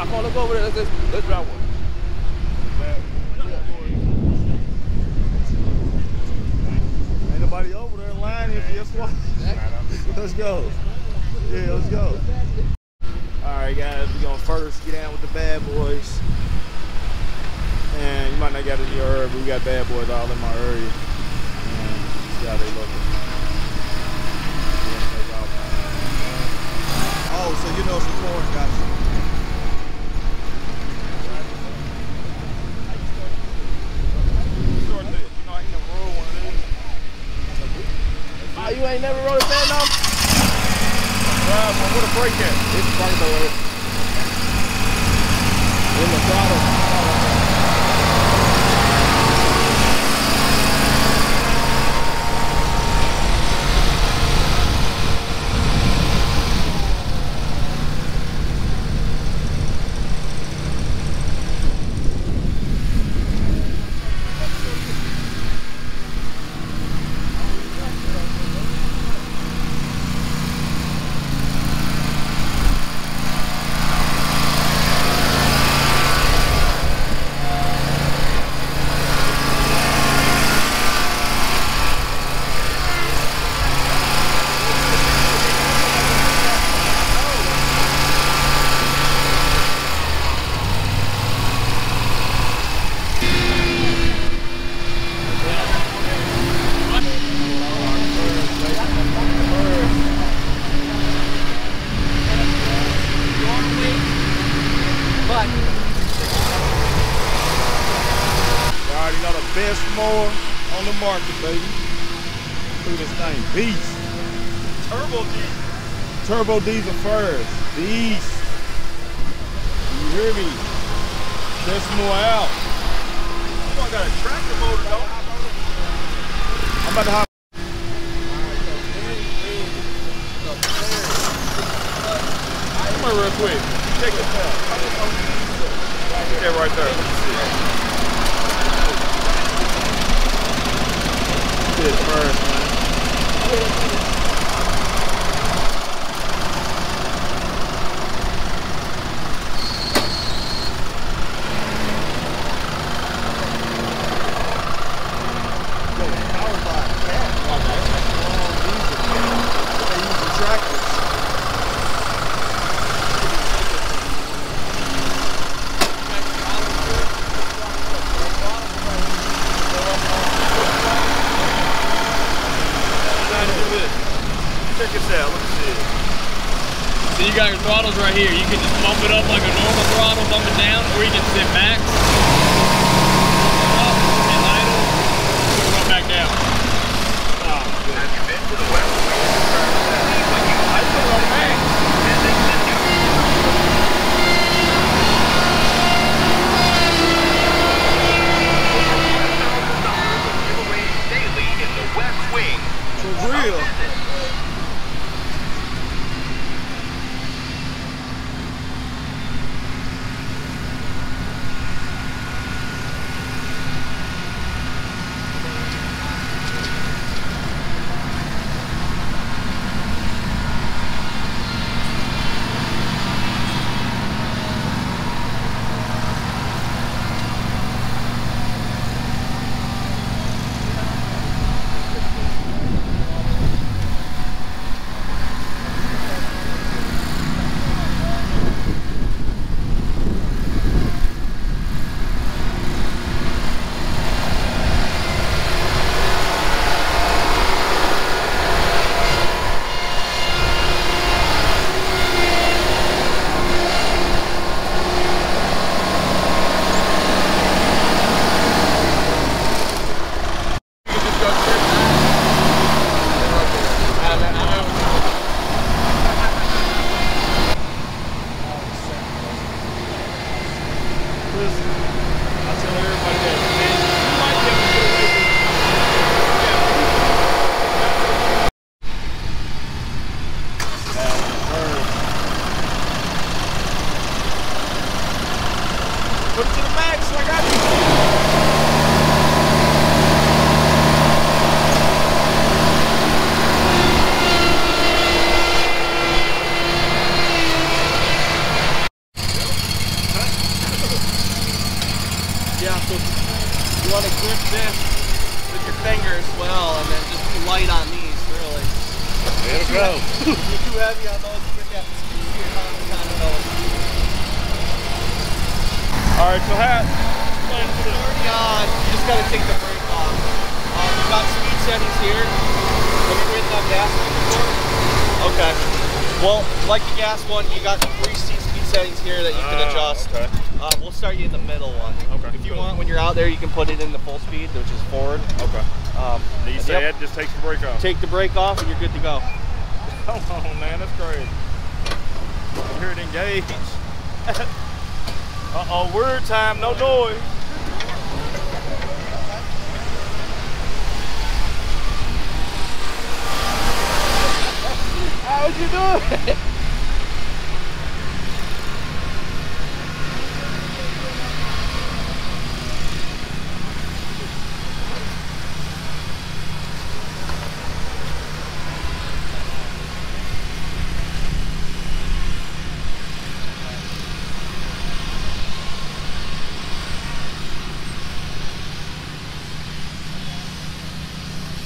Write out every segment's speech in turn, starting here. I can't look over there. Let's grab one. Yeah. Ain't nobody over there in line if you just want. Let's go. Yeah, let's go. Alright guys, we're gonna first get down with the bad boys. And you might not got it in your area, but we got bad boys all in my area. And see how they looking. Oh, so you know some corn, gotcha. Oh, you ain't never rode a fan now? What a break at. It's a break though. In the throttle. Beast. Turbo D. Turbo D's are first. Beast. You hear me? Just more out. Oh, I got a tractor motor though. I'm about to hop. Come on real quick. Check this out. Yeah, right there. This first, man. Right here, you can just bump it up like a normal throttle, bump it down, or you can sit back, up and idle, and run back down. Have you been to the west? I feel like, hey, $1,000 daily in the West Wing. For real? you want to grip this with your fingers well, and then just be light on these, really. There we go. If you're too heavy on those, you get that speed here on the kind of those. Alright, so hat. It's already on. You just got to take the brake off. We've got speed settings here. Have you ridden on gas one before? Okay. Well, like the gas one, you got 3 speed settings here that you can adjust. Okay. We'll start you in the middle one. Okay. If you want, when you're out there, you can put it in the full speed, which is forward. Okay. And you said, just take the brake off. Take the brake off, and you're good to go. Come on, man, that's crazy. I'm here to engage. Uh-oh, word time, no noise. How'd you do it?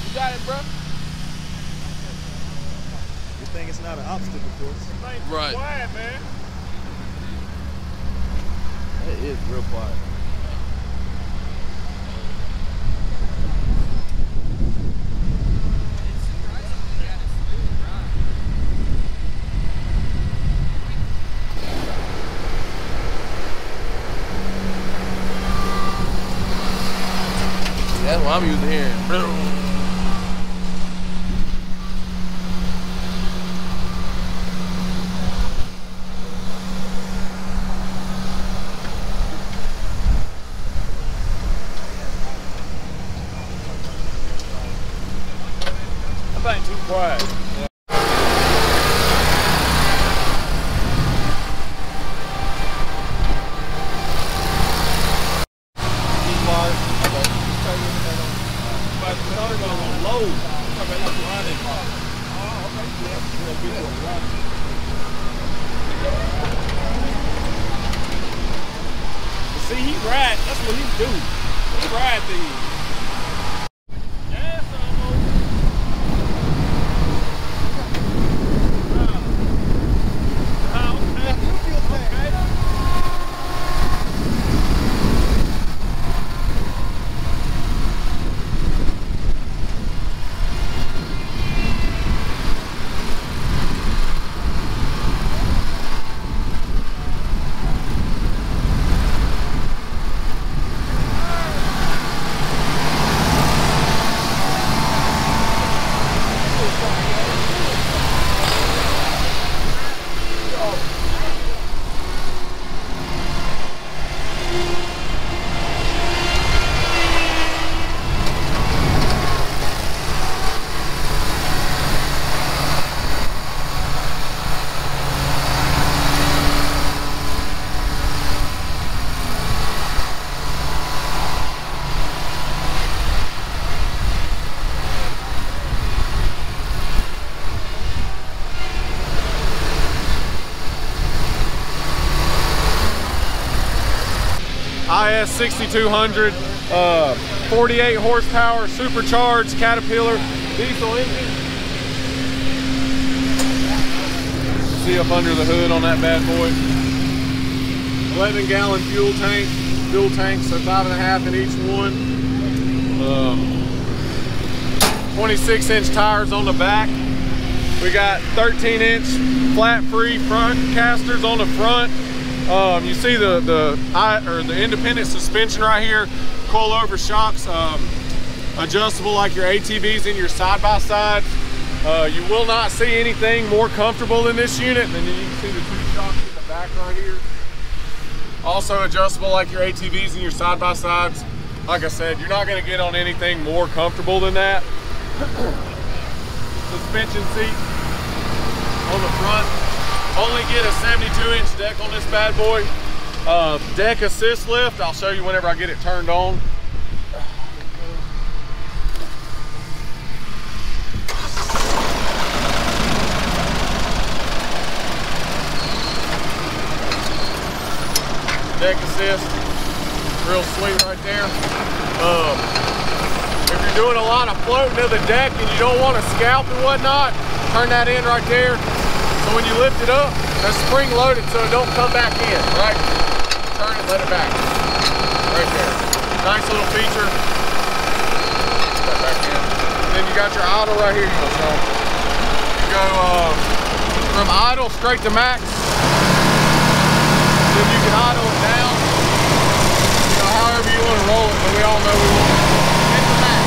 You got it, bro. Good thing it's not an obstacle course. Right. Quiet, man. It is real quiet. That's what I'm using here. See, he ride. That's what he do. He ride these. Yeah, that's IS 6200, 48 horsepower, supercharged Caterpillar diesel engine. See up under the hood on that bad boy. 11-gallon fuel tanks, so 5.5 in each one. 26-inch tires on the back. We got 13-inch flat-free front casters on the front. You see the independent suspension right here, coilover shocks, adjustable like your ATVs in your side-by-sides. You will not see anything more comfortable in this unit. And then you can see the 2 shocks in the back right here. Also adjustable like your ATVs in your side-by-sides. Like I said, you're not going to get on anything more comfortable than that. Suspension seat on the front. Only get a 72-inch deck on this bad boy. Deck assist lift, I'll show you whenever I get it turned on. Deck assist. real sweet right there. If you're doing a lot of floating to the deck and you don't want to scalp and whatnot, turn that in right there. So when you lift it up, that's spring loaded so it don't come back in, right? Turn it, let it back. Right there. Nice little feature. Put that back in. And then you got your idle right here. You go from idle straight to max. Then you can idle it down. You know, however you want to roll it, but we all know we want to roll it. Hit the max.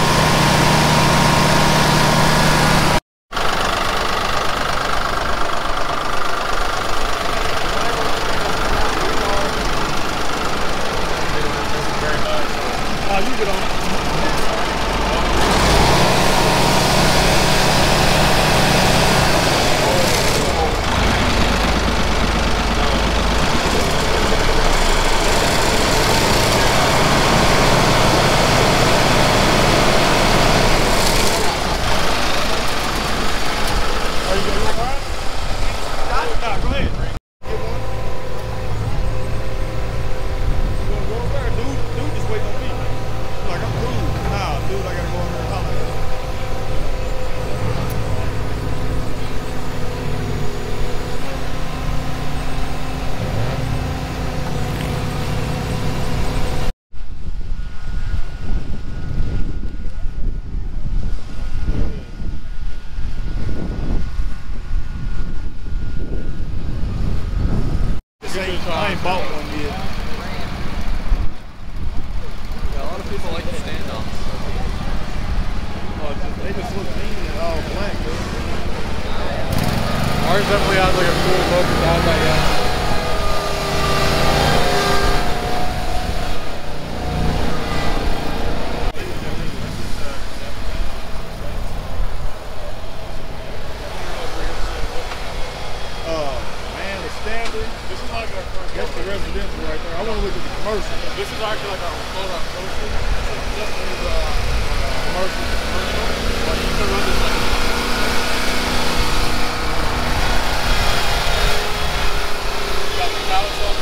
Throttle,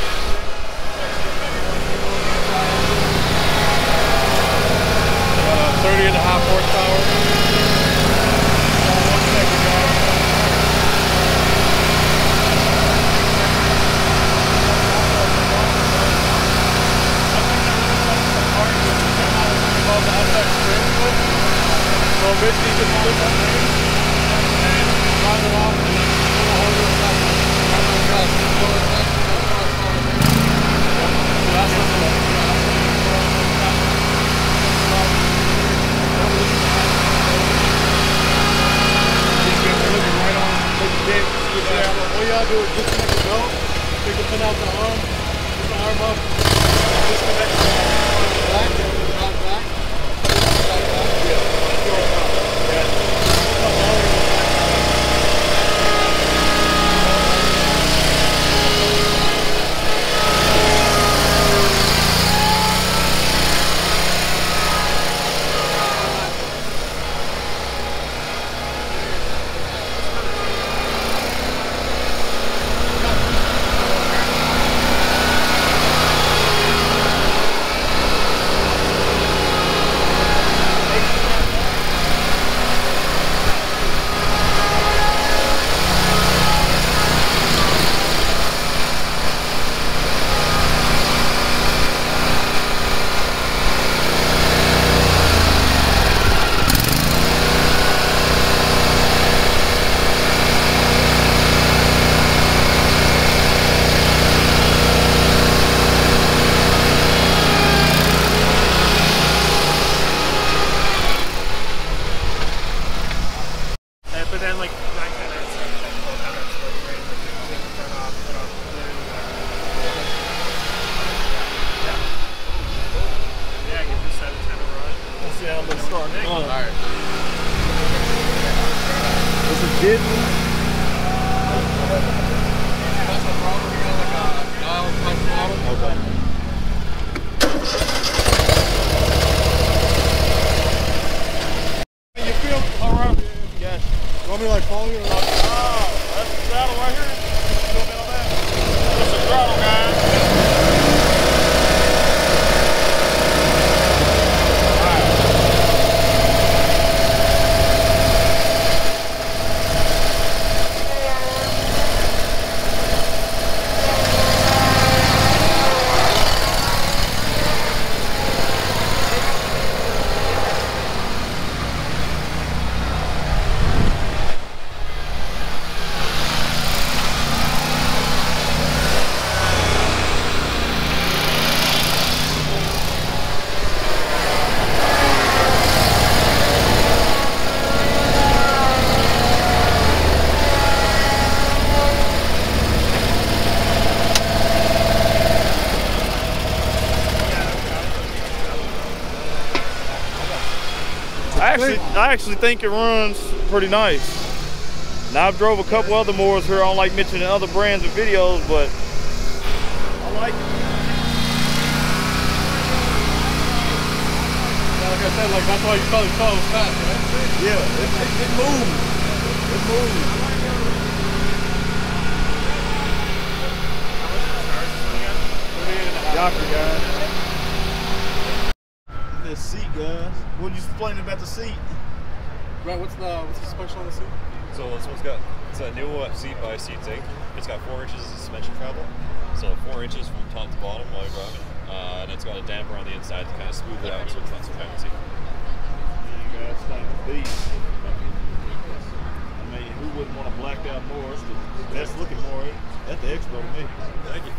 guys. I actually think it runs pretty nice. Now, I've drove a couple other mowers here. I don't like mentioning other brands and videos, but I like it. Like I said, like, that's why you probably saw it fast, right? Yeah, it moves. It moves. Doctor, guys. This seat, guys. What are you explaining about the seat? Right, what's the special on the seat? So this one's got, it's a new seat by Seat Zinc. It's got 4 inches of suspension travel. So 4 inches from top to bottom while you're driving. And it's got a damper on the inside to kind of smooth it out so it's not so bouncy. You guys think these. I mean, who wouldn't want a blacked out mower? It's the best looking mower at the Expo to me. Thank you.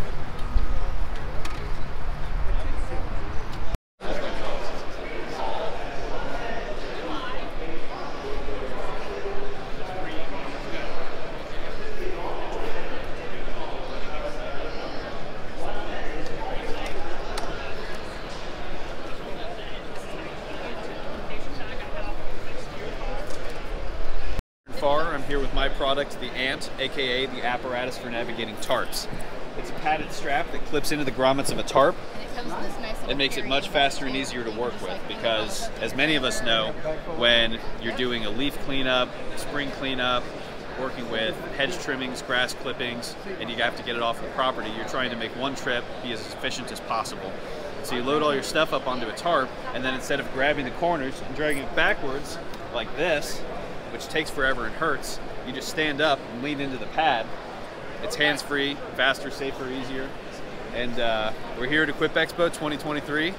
Product, the ANT, aka the apparatus for navigating tarps. It's a padded strap that clips into the grommets of a tarp. It makes it much faster and easier to work with because, as many of us know, when you're doing a leaf cleanup, spring cleanup, working with hedge trimmings, grass clippings, and you have to get it off the property, you're trying to make one trip be as efficient as possible. So you load all your stuff up onto a tarp, and then instead of grabbing the corners and dragging it backwards like this, which takes forever and hurts, you just stand up and lean into the pad. It's hands-free, faster, safer, easier. And we're here at Equip Expo 2023,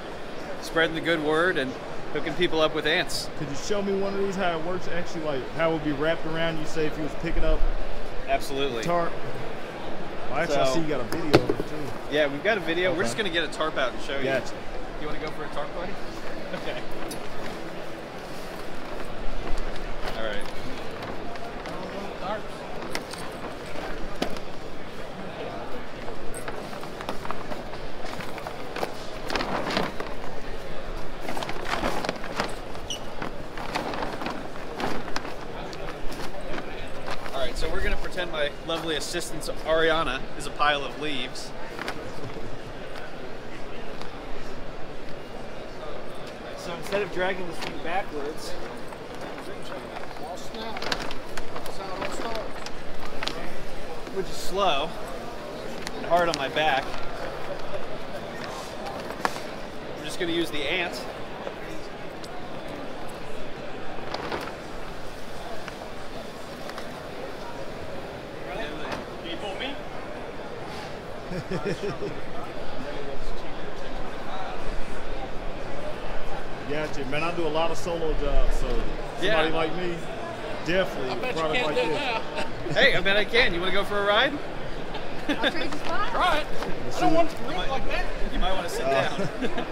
spreading the good word and hooking people up with ANTs. Could you show me one of these, how it works actually, like how it would be wrapped around you, say, if you was picking up? Absolutely. Tarp. Well, actually, I see you got a video of it, too. Yeah, we've got a video. Okay. We're just going to get a tarp out and show you. You want to go for a tarp buddy? Okay. All right. My lovely assistant Ariana is a pile of leaves. So instead of dragging this thing backwards, which is slow and hard on my back, we're just going to use the ANT. Gotcha, man. I do a lot of solo jobs, so somebody like me, definitely. I bet you can't like this. Hey, I bet I can. You want to go for a ride? I'll try to try it. I don't want to rip like that. You might want to sit down.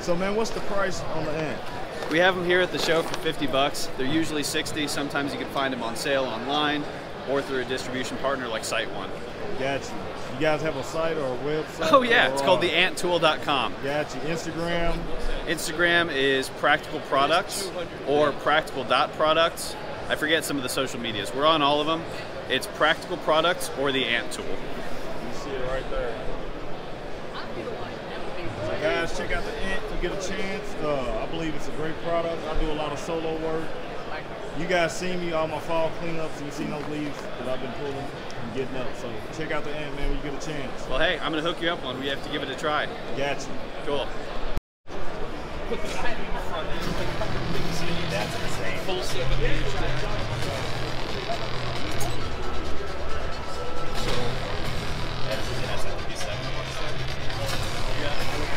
So, man, what's the price on the ANT? We have them here at the show for 50 bucks. They're usually 60. Sometimes you can find them on sale online or through a distribution partner like Site One. Gotcha. You guys have a site or a website? Oh yeah, it's called theanttool.com. Gotcha. Instagram? Instagram is Practical Products or Practical.Products. I forget some of the social medias. We're on all of them. It's Practical Products or The Ant Tool. You see it right there. So guys, check out The Ant if you get a chance. I believe it's a great product. I do a lot of solo work. You guys see me, all my fall cleanups, and you see those leaves that I've been pulling and getting up. So check out the ANT, man, when you get a chance. Well, hey, I'm going to hook you up on. We have to give it a try. Gotcha. Cool. Put the light in the front. That's the same. Full set of things. So, that's an SFP7. Yeah.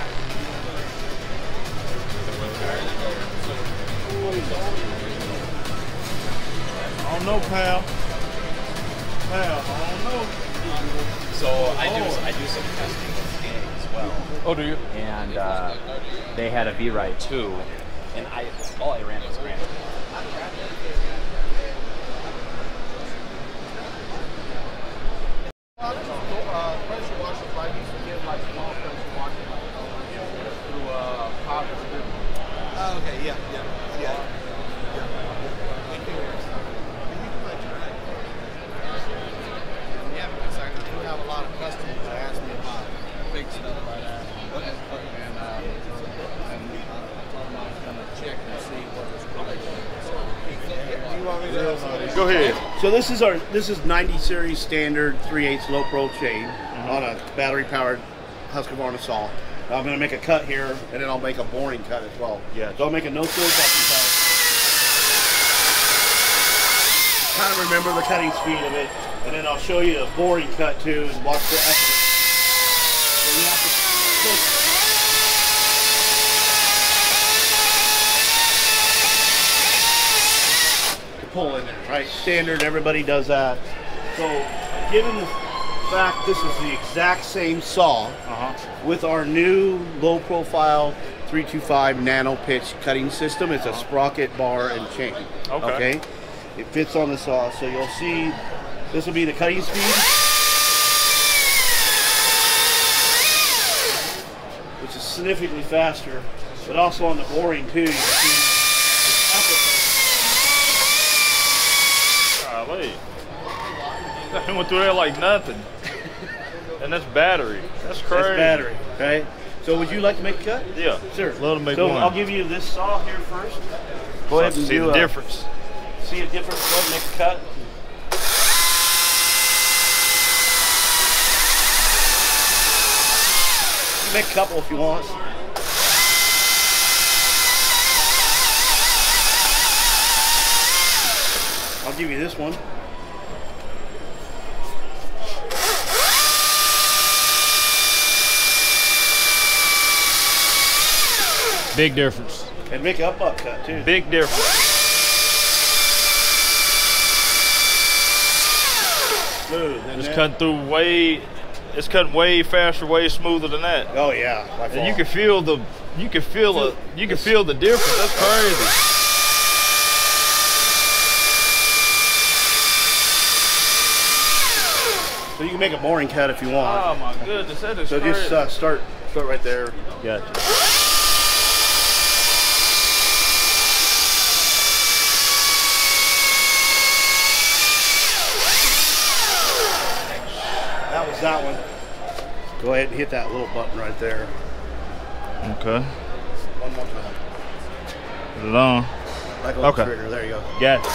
I don't know, pal. I don't know. So I do some testing with SCAG as well. Oh, do you? And they had a V-Ride too, and all I ran was Grand. Pressure washer, like you should get like small pressure washer, like through powder. Oh, okay, yeah. Go ahead. So this is our 90 series standard 3/8 low pro chain on a battery powered Husqvarna saw. I'm going to make a cut here, and then I'll make a boring cut as well. Yeah. So I'll make a no-seal button cut. Kind of remember the cutting speed of it, and then I'll show you the boring cut too, and watch the effort. So you have to push. Pull in there, right? Standard, everybody does that. So given the fact this is the exact same saw with our new low profile 325 nano pitch cutting system, it's a sprocket bar and chain. Okay. It fits on the saw, so you'll see this will be the cutting speed, which is significantly faster, but also on the boring too. You see that went through there like nothing. And that's battery. That's crazy. That's battery, okay? So would you like to make a cut? Yeah. Sure. Love to make one. So I'll give you this saw here first. Go ahead and see the difference. See a difference, go ahead and make a cut. Make a couple if you want. I'll give you this one. Big difference. And make an up cut too. Big difference. Smooth. It's cutting through way. It's cutting way faster, way smoother than that. Oh yeah. And you can feel the. You can feel the. You can feel the difference. That's crazy. So you can make a boring cut if you want. Oh my goodness, that is so crazy. Just start right there. Gotcha. That one. Go ahead and hit that little button right there. Okay. One more time. Put it on. Like a little trigger. There you go. Got it.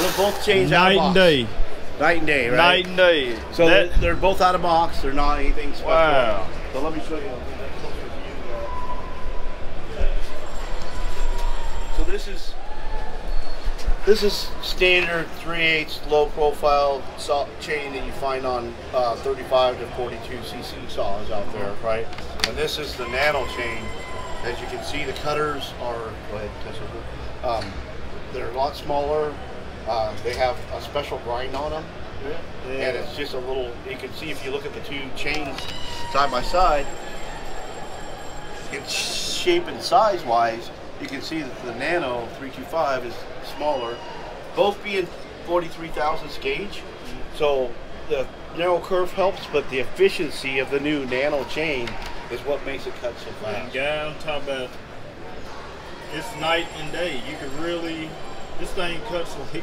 We'll both change out of box. Night and day. Night and day, right? Night and day. So they're both out of box. They're not anything special. Wow. So let me show you. This is standard 3/8 low profile saw chain that you find on 35 to 42 cc saws out there, right? And this is the nano chain. As you can see, the cutters are they're a lot smaller. They have a special grind on them, and it's just a little. You can see if you look at the two chains side by side, it's shape and size wise. You can see that the Nano 325 is smaller, both being 43,000ths gauge. So the narrow curve helps, but the efficiency of the new Nano chain is what makes it cut so fast. And guy, I'm talking about, it's night and day. You can really, this thing cuts like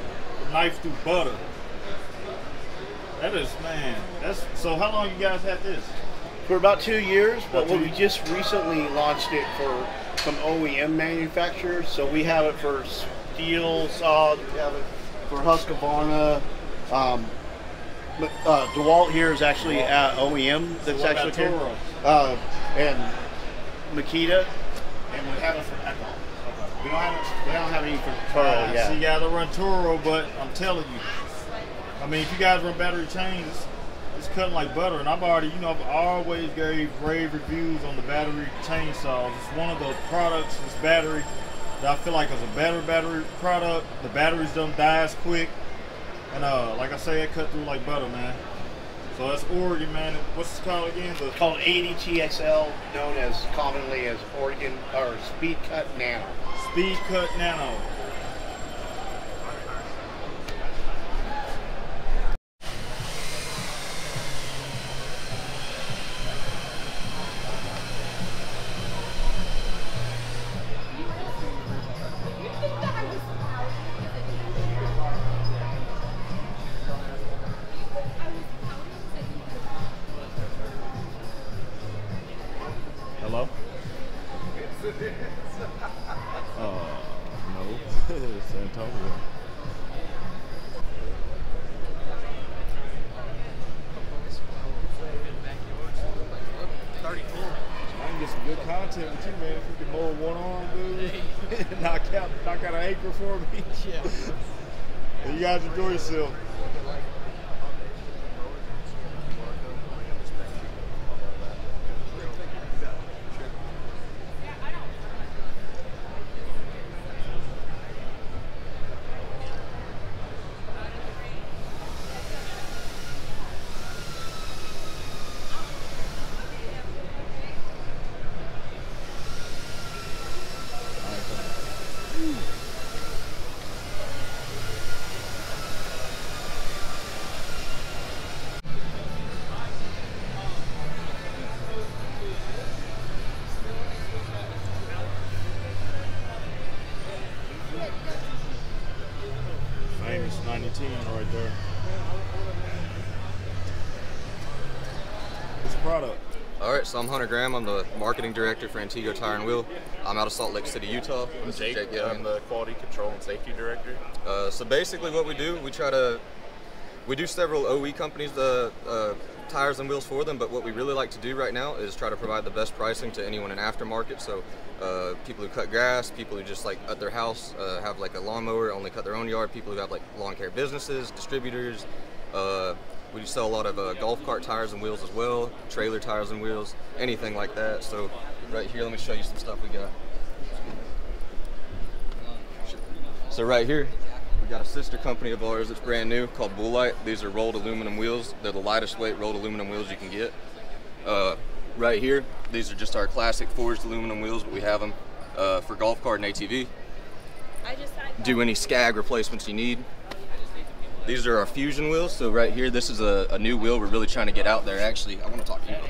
knife through butter. That is, man, that's, so how long you guys had this? For about 2 years, but we just recently launched it for some OEM manufacturers. So we have it for steel saws, we have it for Husqvarna. DeWalt here is actually OEM. That's so actually Toro and Makita, and we have it for Echo. Okay. We don't have any for Toro. Yeah. So you gotta run Toro, but I'm telling you, I mean, if you guys run battery chains, it's cutting like butter. And I've already, you know, I've always gave rave reviews on the battery chainsaws. It's one of those products, this battery, that I feel like is a better battery product. The batteries don't die as quick. And like I say, it cut through like butter, man. So that's Oregon, man. What's it called again? It's called 80TXL, known as commonly as Oregon, or Speed Cut Nano. Speed Cut Nano. is Antigua. I can get some good content too, man. If you can mow one arm, dude, knock out an acre for me. Yeah. You guys enjoy yourself. Right there. What's the product? Alright, so I'm Hunter Graham. I'm the marketing director for Antigua Tire and Wheel. I'm out of Salt Lake City, Utah. I'm Jake. Yeah, I'm the quality control and safety director. So basically what we do, we do several OE companies, the tires and wheels for them, but what we really like to do right now is try to provide the best pricing to anyone in aftermarket. So people who cut grass, people who just like at their house have like a lawnmower, only cut their own yard, people who have like lawn care businesses, distributors. We sell a lot of golf cart tires and wheels as well, trailer tires and wheels, anything like that. So right here, let me show you some stuff we got. So right here, we got a sister company of ours that's brand new called Bull Light. These are rolled aluminum wheels. They're the lightest weight rolled aluminum wheels you can get. Right here, these are just our classic forged aluminum wheels, but we have them for golf cart and ATV. Do any SCAG replacements you need. These are our fusion wheels. So right here, this is a new wheel we're really trying to get out there. Actually, I want to talk to you about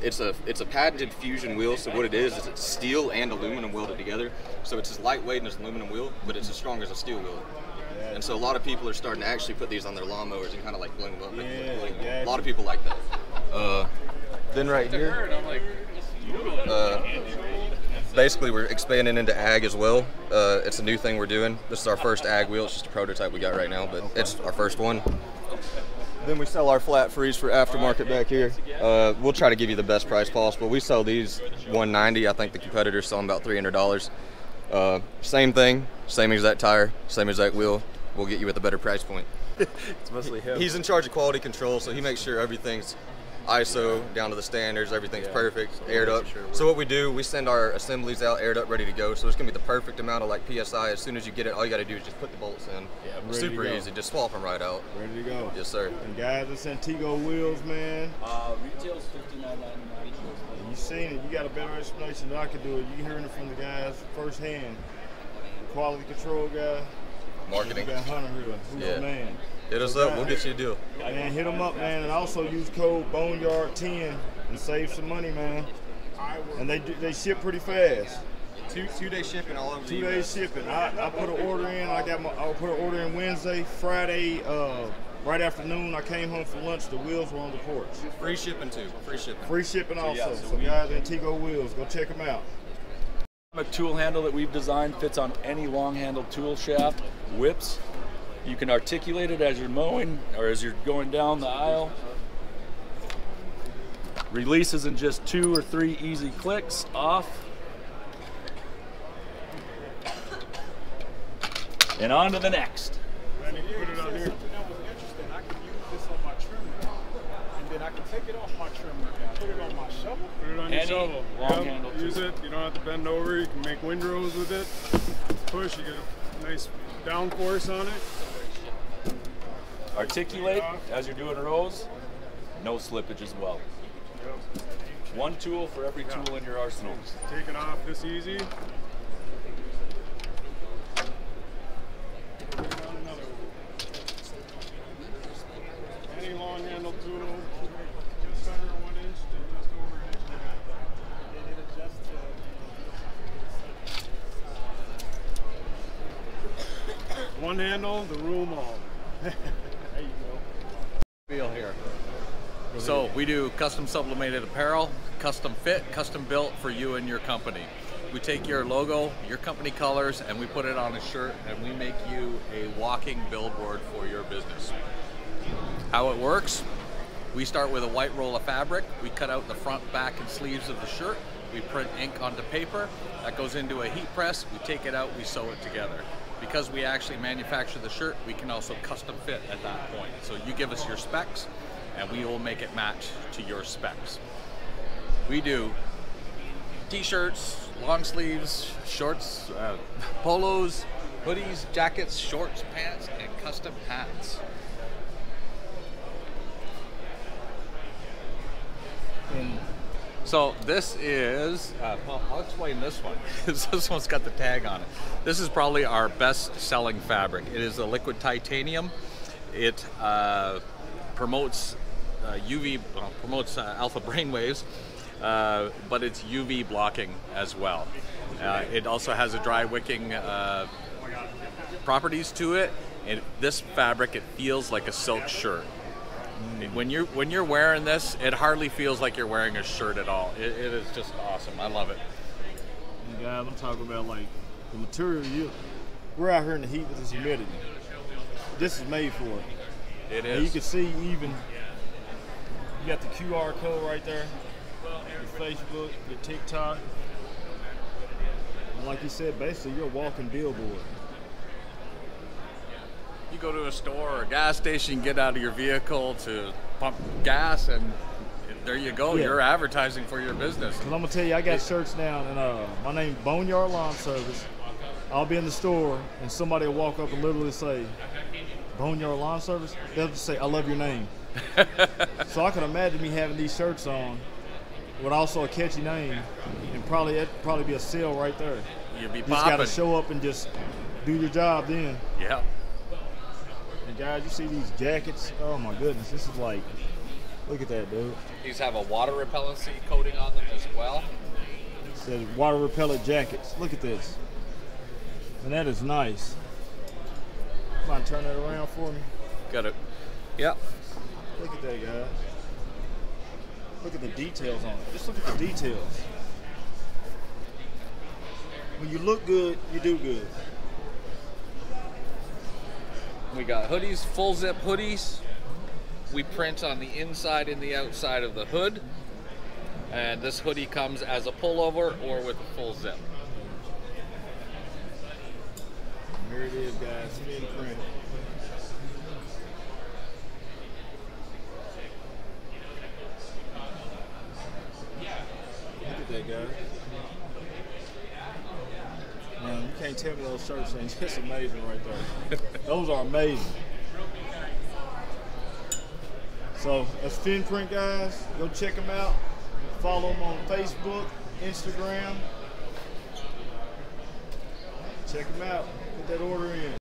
that. It's a patented fusion wheel, so what it is it's steel and aluminum welded together. So it's as lightweight as an aluminum wheel, but it's as strong as a steel wheel. And so a lot of people are starting to actually put these on their lawnmowers and kind of like blend them up. A lot of people like that. Then right here, basically we're expanding into ag as well. It's a new thing we're doing. This is our first ag wheel. It's just a prototype we got right now, but it's our first one. Then we sell our flat freeze for aftermarket back here. We'll try to give you the best price possible. We sell these $190. I think the competitor's selling about $300. Same thing, same exact tire, same exact wheel. We'll get you at the better price point. It's mostly him. He's in charge of quality control, so he makes sure everything's ISO down to the standards, everything's perfect, aired up. So what we do, we send our assemblies out, aired up, ready to go. So it's gonna be the perfect amount of like PSI. As soon as you get it, all you gotta do is just put the bolts in. Yeah, super easy, just swap them right out. Ready to go. Yes, sir. And guys, it's Antigua wheels, man. Retail's $59.99. You seen it, you got a better explanation than I could do it. You hearing it from the guys firsthand. The quality control guy. Marketing. Got Hunter here. Who's the man? Hit us up, we'll get you a deal. Man, hit them up, man, and also use code Boneyard10 and save some money, man. And they ship pretty fast. Two-day shipping all over. 2 day shipping. I put an order in. I'll put an order in Wednesday, Friday, right afternoon. I came home for lunch. The wheels were on the porch. Free shipping too. Free shipping. Free shipping also. So guys, Antigua wheels, go check them out. A tool handle that we've designed fits on any long-handled tool shaft, whips. You can articulate it as you're mowing or as you're going down the aisle. Releases in just 2 or 3 easy clicks off. And on to the next. Randy, put it on here. That was interesting. I could use this on my trimmer. And then I can take it off my trimmer and put it on my shovel. Put it on your shovel. Long-handled tool. Use it. You don't have to bend over. You can make windrows with it. Push, you get a nice downforce on it. Articulate as you're doing rows. No slippage as well. One tool for every tool in your arsenal. Take it off this easy. Any long-handled tool, just under 1 inch to just over 1 inch. One handle, the room all. There you go. Deal here. So we do custom sublimated apparel, custom fit, custom built for you and your company. We take your logo, your company colors, and we put it on a shirt, and we make you a walking billboard for your business. How it works, we start with a white roll of fabric. We cut out the front, back, and sleeves of the shirt. We print ink onto paper. That goes into a heat press. We take it out, we sew it together. Because we actually manufacture the shirt, we can also custom fit at that point. So you give us your specs, and we will make it match to your specs. We do t-shirts, long sleeves, shorts, polos, hoodies, jackets, shorts, pants, and custom hats. So this is, well, I'll explain this one, because this one's got the tag on it. This is probably our best selling fabric. It is a liquid titanium. It promotes alpha brainwaves, but it's UV blocking as well. It also has a dry wicking properties to it. And this fabric, it feels like a silk shirt. When you're wearing this, it hardly feels like you're wearing a shirt at all. It is just awesome. I love it. And guys, I'm talking about like the material. We're out here in the heat with this humidity. This is made for it. It is. And you can see even you got the QR code right there. Your Facebook, your TikTok. And like you said, basically you're a walking billboard. You go to a store or a gas station, get out of your vehicle to pump gas, and there you go. Yeah. You're advertising for your business. Because I'm going to tell you, I got shirts now, and my name's Boneyard Lawn Service. I'll be in the store, and somebody will walk up and literally say, Boneyard Lawn Service? They'll just say, I love your name. So I can imagine me having these shirts on with also a catchy name, and it'd probably be a sale right there. You'd be popping. You just got to show up and just do your job then. Yeah. And guys, you see these jackets? Oh my goodness, this is like, look at that, dude. These have a water repellency coating on them as well. It says water repellent jackets. Look at this. And that is nice. Come on, turn that around for me. Got it. Yep. Look at that, guys. Look at the details on it. Just look at the details. When you look good, you do good. We got hoodies, full zip hoodies. We print on the inside and the outside of the hood. And this hoodie comes as a pullover or with a full zip. Here it is, guys. FinPrint. Look at that, guys. Man, you can't tell me those shirts ain't just amazing right there. Those are amazing. So that's FinPrint, guys. Go check them out. Follow them on Facebook, Instagram. Check them out. Get that order in.